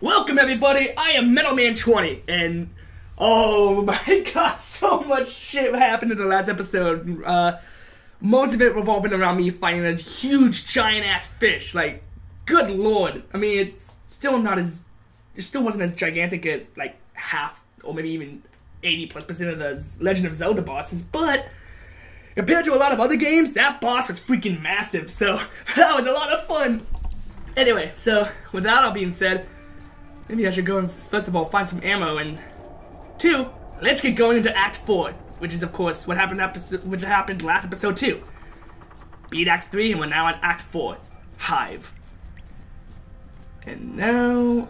Welcome everybody, I am METALMAN20, and oh my god, so much shit happened in the last episode. Most of it revolving around me fighting a huge giant ass fish, like, good lord. I mean, it still wasn't as gigantic as, like, half, or maybe even 80+% of the Legend of Zelda bosses, but compared to a lot of other games, that boss was freaking massive, so that was a lot of fun. Anyway, so with that all being said, maybe I should go and first of all find some ammo, and two, let's get going into Act 4, which is of course what happened last episode 2. Beat Act 3 and we're now at Act 4, Hive. And now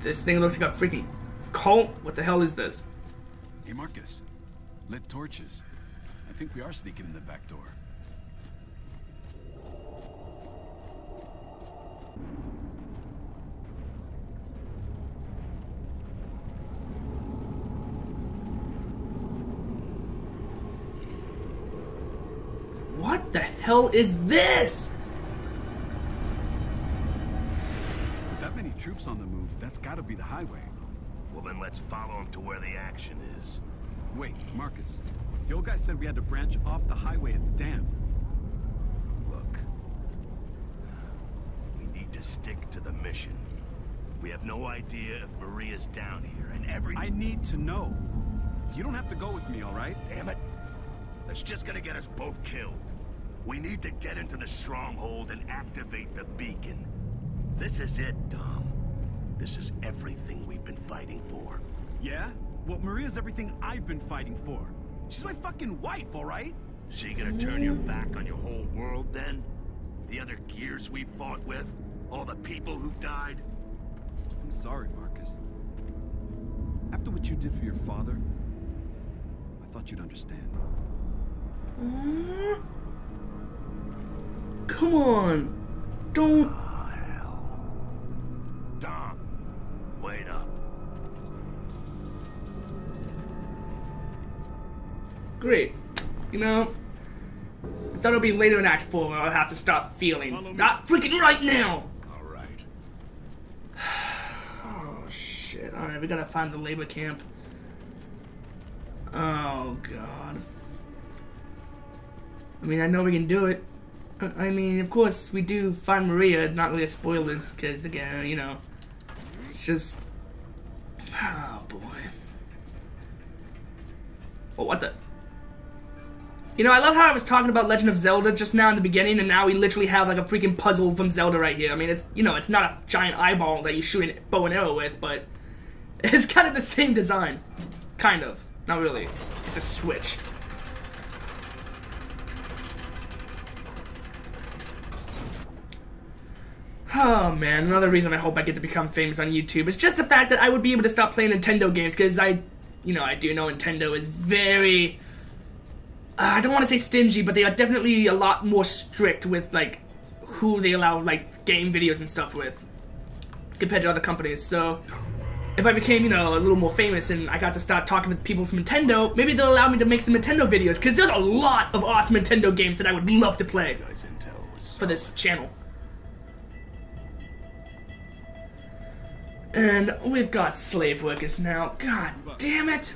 this thing looks like a freaking cult. What the hell is this? Hey Marcus, lit torches. I think we are sneaking in the back door. What the hell is this? With that many troops on the move, that's gotta be the highway. Well then let's follow them to where the action is. Wait, Marcus. The old guy said we had to branch off the highway at the dam. Look, we need to stick to the mission. We have no idea if Maria's down here and everything. I need to know. You don't have to go with me, all right? Damn it. That's just gonna get us both killed. We need to get into the stronghold and activate the beacon. This is it, Dom. This is everything we've been fighting for. Yeah? Well, Maria's everything I've been fighting for. She's my fucking wife, alright? She gonna turn your back on your whole world then? The other gears we fought with? All the people who've died? I'm sorry, Marcus. After what you did for your father, I thought you'd understand. Come on! Don't... Oh, hell. Dom, wait up. Great. You know, I thought it'll be later in Act 4 where I'll have to start feeling. Not freaking right now! Alright. Oh, shit. Alright, we gotta find the labor camp. Oh, God. I mean, I know we can do it. I mean, of course, we do find Maria, not really a spoiler, because, again, you know, it's just... Oh, boy. Oh, what the... You know, I love how I was talking about Legend of Zelda just now in the beginning, and now we literally have like a freaking puzzle from Zelda right here. I mean, it's, you know, it's not a giant eyeball that you shoot a bow and arrow with, but it's kind of the same design. Kind of. Not really. It's a switch. Oh man, another reason I hope I get to become famous on YouTube is just the fact that I would be able to stop playing Nintendo games, because I do know Nintendo is very... I don't want to say stingy, but they are definitely a lot more strict with, like, who they allow, like, game videos and stuff with compared to other companies. So, if I became, you know, a little more famous and I got to start talking with people from Nintendo, maybe they'll allow me to make some Nintendo videos, because there's a lot of awesome Nintendo games that I would love to play for this channel. And we've got slave workers now. God damn it!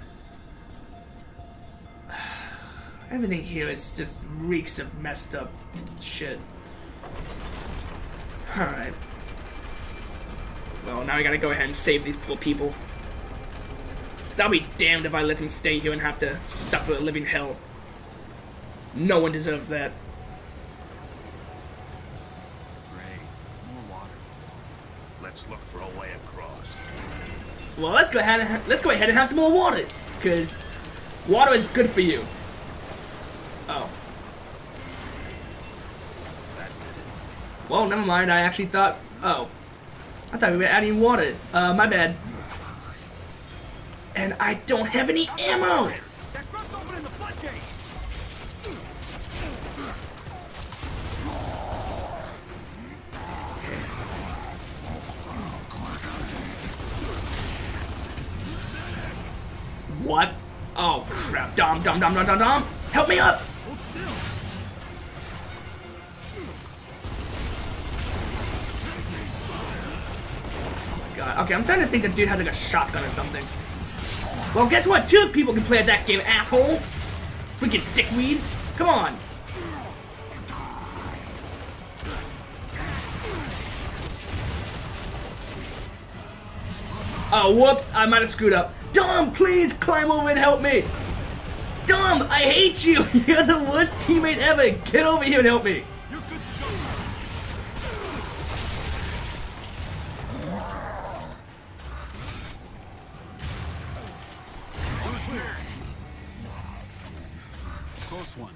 Everything here is just reeks of messed up shit. Alright. Well, now I gotta go ahead and save these poor people. 'Cause I'll be damned if I let them stay here and have to suffer a living hell. No one deserves that. Great. More water. Let's look for a way across. Well, let's go ahead and have some more water, 'cause water is good for you. Oh. Well, never mind. I actually thought... Oh. I thought we were adding water. My bad. And I don't have any ammo! What? Oh, crap. Dom. Help me up! god. Okay, I'm starting to think the dude has like a shotgun or something. Well, guess what? Two people can play at that game, asshole! Freaking dickweed! Come on! Oh, whoops! I might have screwed up. Dom, please climb over and help me! Dom, I hate you! You're the worst teammate ever! Get over here and help me! You're good to go. Close one.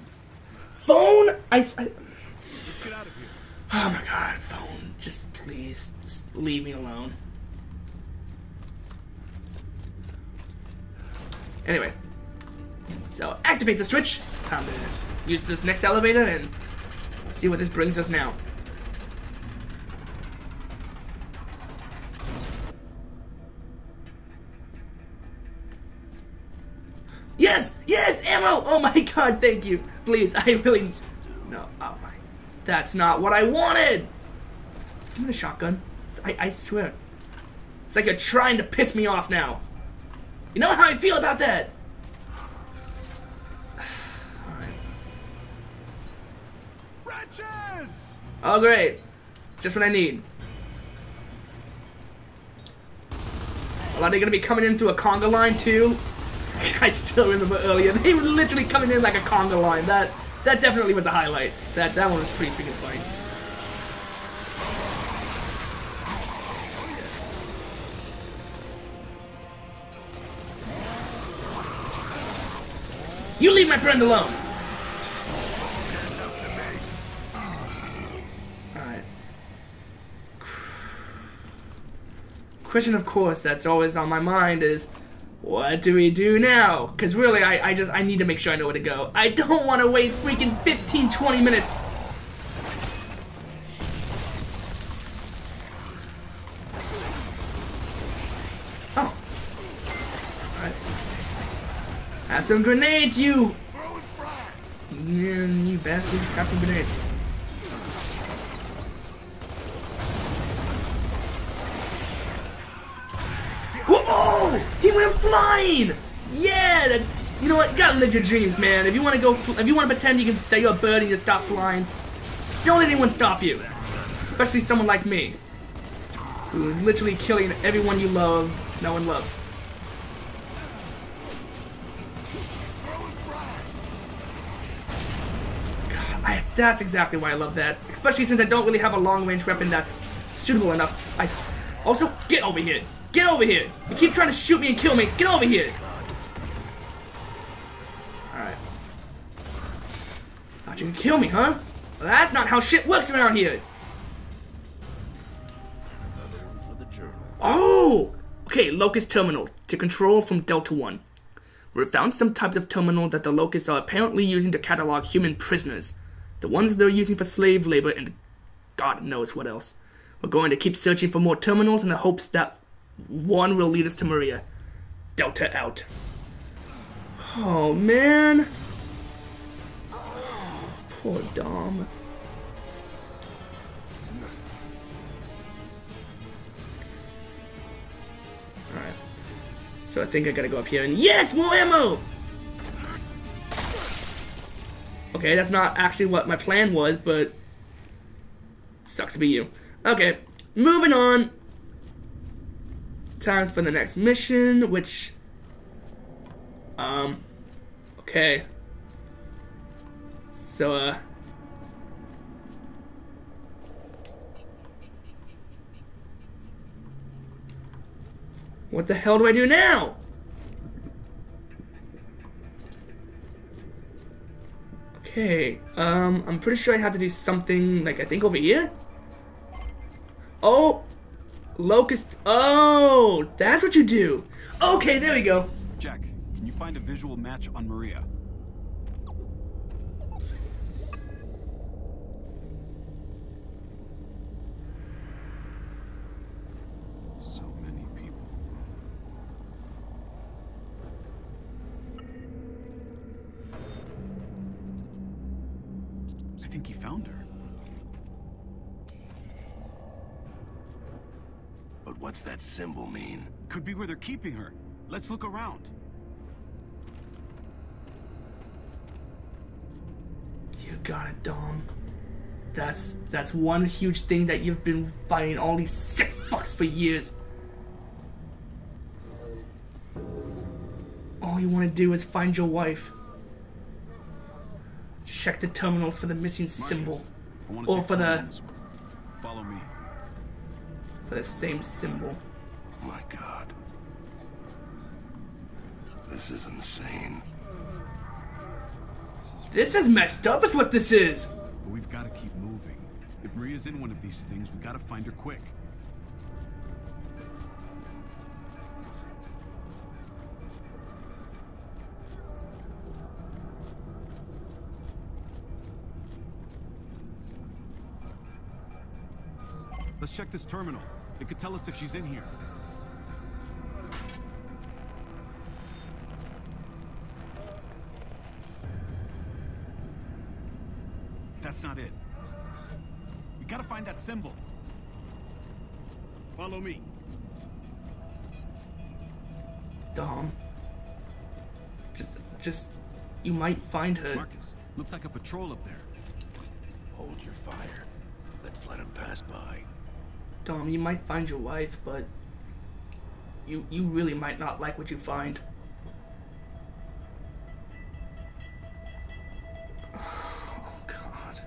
Phone! Let's get out of here. Oh my god, phone. Just please, just leave me alone. Anyway, so activate the switch. Time to use this next elevator and see what this brings us now. Yes! Yes! Ammo! Oh my god, thank you. Please, I really... No, oh my... That's not what I wanted! Give me the shotgun. I swear. It's like you're trying to piss me off now. You know how I feel about that! Alright. Wretches! Oh great. Just what I need. Well, are they gonna be coming in through a conga line too? I still remember earlier, they were literally coming in like a conga line. That definitely was a highlight. That one was pretty freaking funny. You leave my friend alone! Alright. Question, of course, that's always on my mind is, what do we do now? Because really, I need to make sure I know where to go. I don't want to waste freaking 15, 20 minutes! Oh. Alright. Have some grenades, you! You bastards, have some grenades. Whoa! He went flying! Yeah! That, you know what? You gotta live your dreams, man. If you want to go, if you want to pretend you can, that you're a bird and you stop flying, don't let anyone stop you. Especially someone like me, who is literally killing everyone you love, no one loves. That's exactly why I love that, especially since I don't really have a long-range weapon that's suitable enough. I also get over here. Get over here. You keep trying to shoot me and kill me. Get over here. All right. Thought you could kill me, huh? Well, that's not how shit works around here. Oh. Okay. Locust Terminal to control from Delta One. We found some types of terminal that the locusts are apparently using to catalog human prisoners. The ones they're using for slave labor and God knows what else. We're going to keep searching for more terminals in the hopes that one will lead us to Maria. Delta out. Oh man. Oh, poor Dom. Alright. So I think I gotta go up here and yes! More ammo! Okay, that's not actually what my plan was, but sucks to be you. Okay, moving on. Time for the next mission, which okay. So what the hell do I do now? Okay, I'm pretty sure I have to do something, like, I think over here? Oh! Locust, oh! That's what you do! Okay, there we go! Jack, can you find a visual match on Maria? So many people. I think he found her. But what's that symbol mean? Could be where they're keeping her. Let's look around. You got it, Dom. That's one huge thing that you've been fighting all these sick fucks for years. All you want to do is find your wife. Check the terminals for the missing symbol. Or for the... Follow me. For the same symbol. My God. This is insane. This is messed up is what this is. But we've got to keep moving. If Maria's in one of these things, we've got to find her quick. Let's check this terminal. It could tell us if she's in here. That's not it. We gotta find that symbol. Follow me. Dom. You might find her. Marcus, looks like a patrol up there. Hold your fire. Let's let him pass by. Dom, you might find your wife, but you really might not like what you find. Oh God.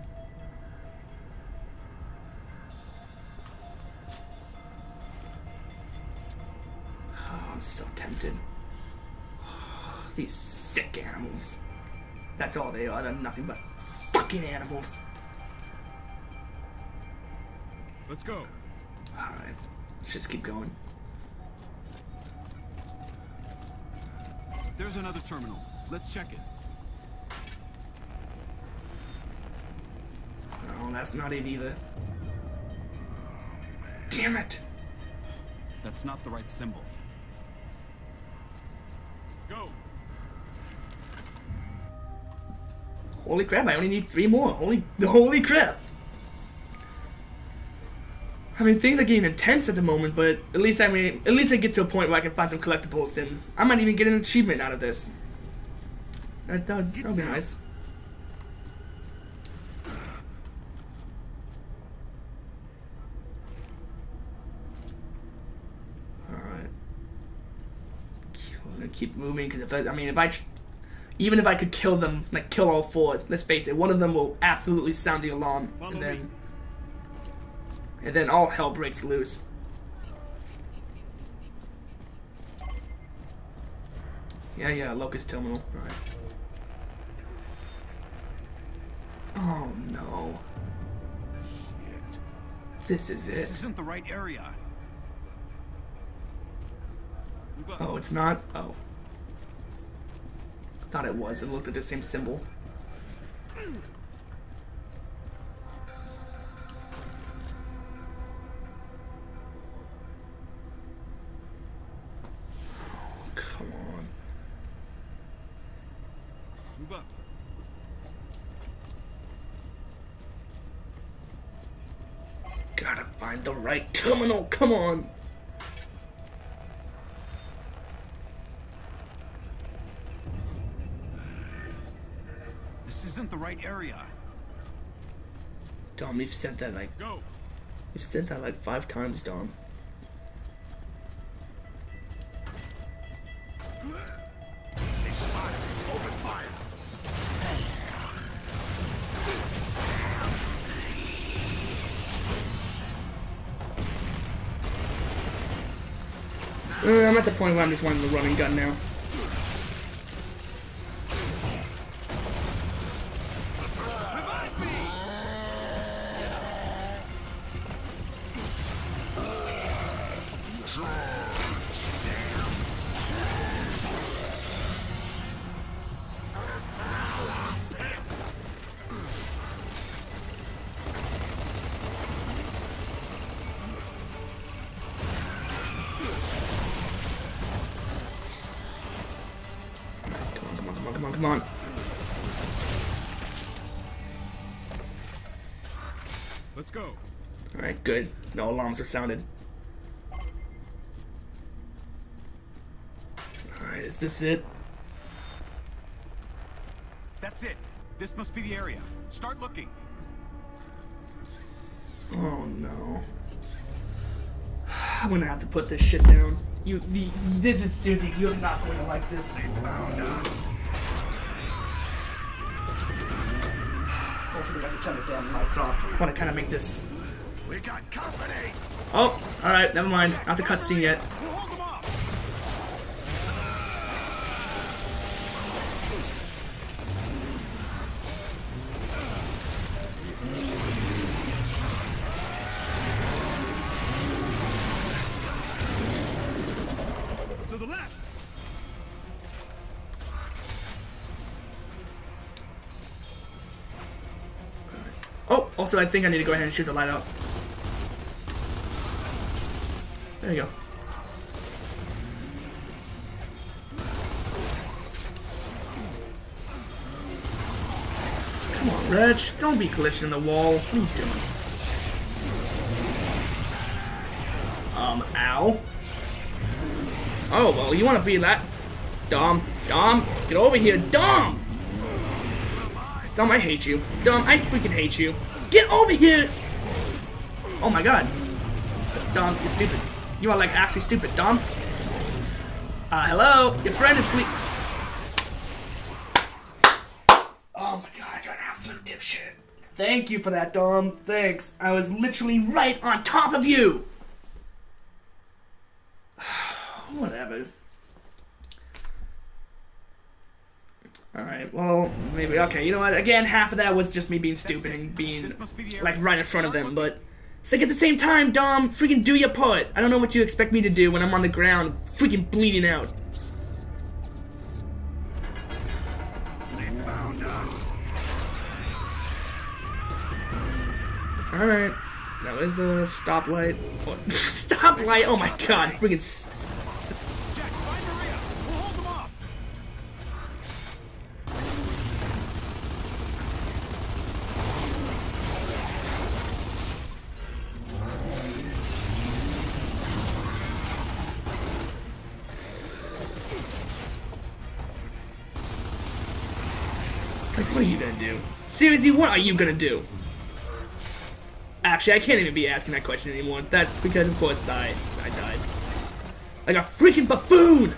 Oh, I'm so tempted. Oh, these sick animals. That's all they are. They're nothing but fucking animals. Let's go. Alright, let's just keep going. There's another terminal. Let's check it. No, that's not it either. Damn it! That's not the right symbol. Go! Holy crap, I only need 3 more. Holy crap! I mean, things are getting intense at the moment, but at least I get to a point where I can find some collectibles, and I might even get an achievement out of this. That'll be nice. All right, I'm gonna keep moving because even if I could kill them, like kill all 4, let's face it, one of them will absolutely sound the alarm, and then. And then all hell breaks loose. Yeah, Locust Terminal. Alright. Oh no. Shit. This is it. This isn't the right area. Oh, it's not? Oh. I thought it was. It looked at the same symbol. Gotta find the right terminal, come on! This isn't the right area. Dom, you've said that like... Go. You've said that like 5 times, Dom. I'm at the point where I'm just wanting the running gun now. Come on. Let's go. All right, good. No alarms are sounded. Is this it? That's it. This must be the area. Start looking. Oh no. I'm gonna have to put this shit down. This is Susie. You're not going to like this. They found us. Also, we have to turn the damn lights off. I want to kind of make this. We got company. Oh, all right. Never mind. Not the cutscene yet. Also, I think I need to go ahead and shoot the light up. There you go. Come on, Reg. Don't be glitching the wall. What are you doing? Ow. Oh, well, you want to be that? Dom. Dom. Get over here. Dom! Dom, I hate you. Dom, I freaking hate you. Get over here! Oh my god. Dom, you're stupid. You are like actually stupid, Dom. Hello? Your friend is ple- Oh my god, you're an absolute dipshit. Thank you for that, Dom. Thanks. I was literally right on top of you! Whatever. Alright, well, maybe, okay, you know what, again, half of that was just me being stupid and being, like, right in front of them, but it's like, at the same time, Dom, freaking do your part. I don't know what you expect me to do when I'm on the ground, freaking bleeding out. They found us. Alright, now is the stoplight. Oh, stoplight, oh my god, freaking... What are you gonna do? Seriously, what are you gonna do? Actually, I can't even be asking that question anymore. That's because, of course, I died. Like a freaking buffoon!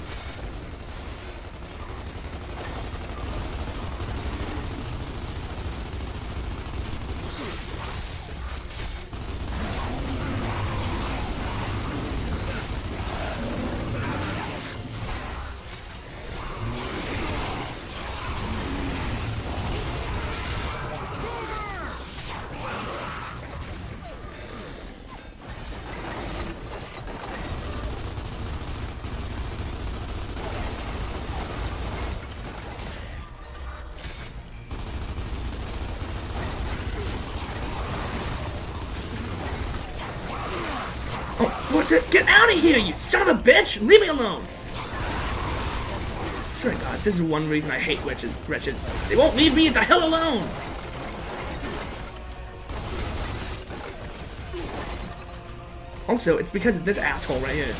Get out of here, you son of a bitch! Leave me alone! Sure, God, this is one reason I hate wretches. They won't leave me the hell alone! Also, it's because of this asshole right here.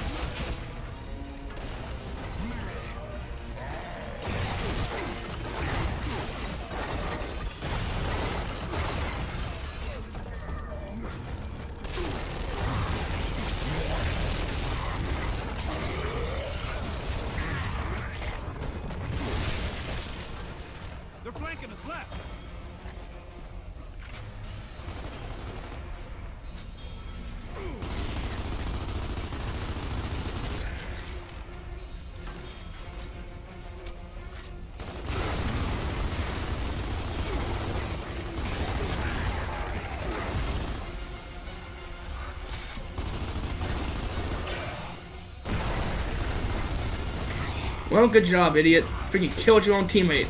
Well, good job, idiot. Freaking killed your own teammate.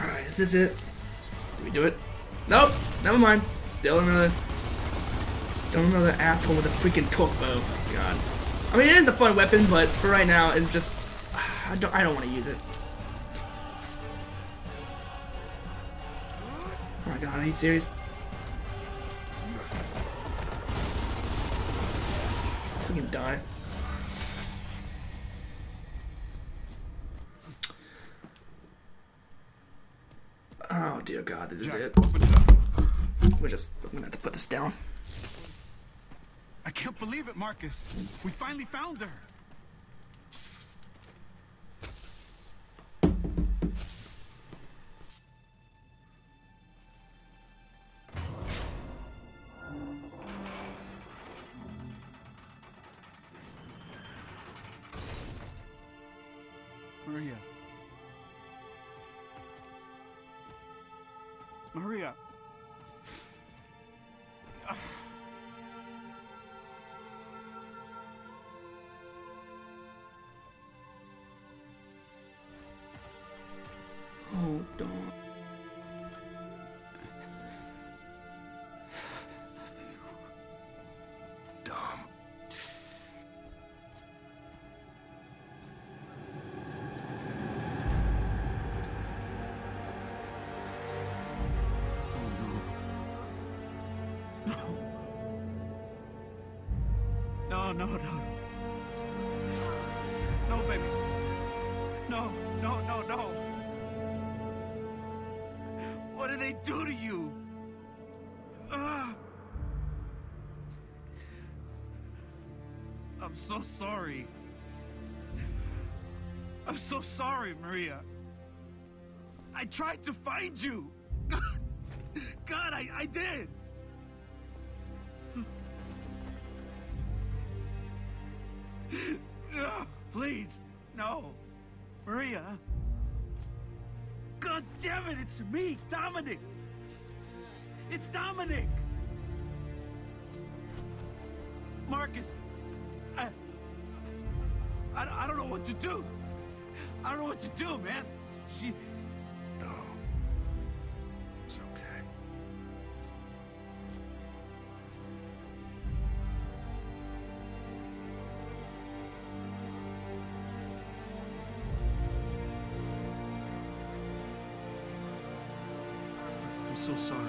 Alright, is this it? Did we do it? Nope! Never mind. Still another asshole with a freaking torque bow. God. I mean, it is a fun weapon, but for right now, it's just... I don't want to use it. Oh my god, are you serious? Freaking die. Oh dear God, this is it. I'm gonna have to put this down. I can't believe it, Marcus. We finally found her. Maria. Oh, Dom. No, no, no. No, baby. No, no, no, no. What did they do to you? I'm so sorry. I'm so sorry, Maria. I tried to find you. God, I did. Please, no, Maria. God damn it, it's me, Dominic. It's Dominic. Marcus, I don't know what to do. I don't know what to do, man. She. No, it's okay. I'm so sorry.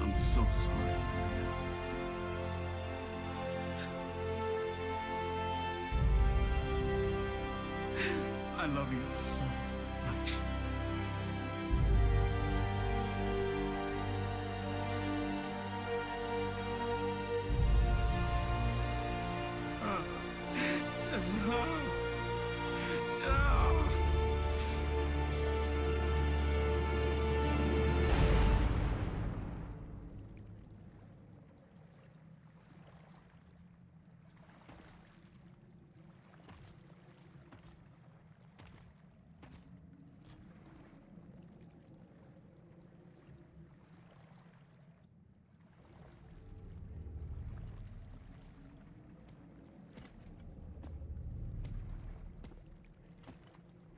I'm so sorry. I love you so much.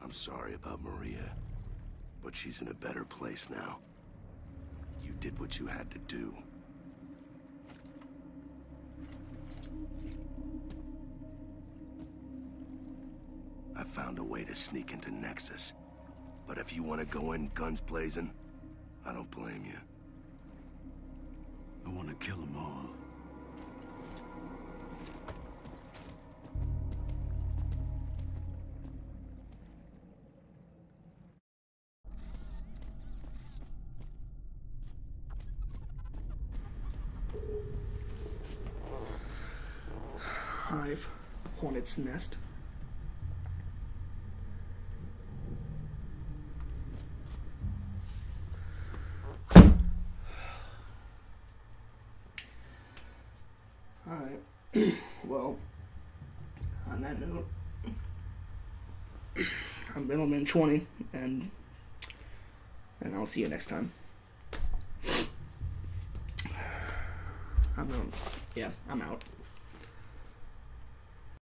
I'm sorry about Maria, but she's in a better place now. You did what you had to do. I found a way to sneak into Nexus, but if you want to go in guns blazing, I don't blame you. I want to kill them all. Hive, hornet's nest. All right. Well, on that note, I'm METALMAN20, and I'll see you next time. I'm out.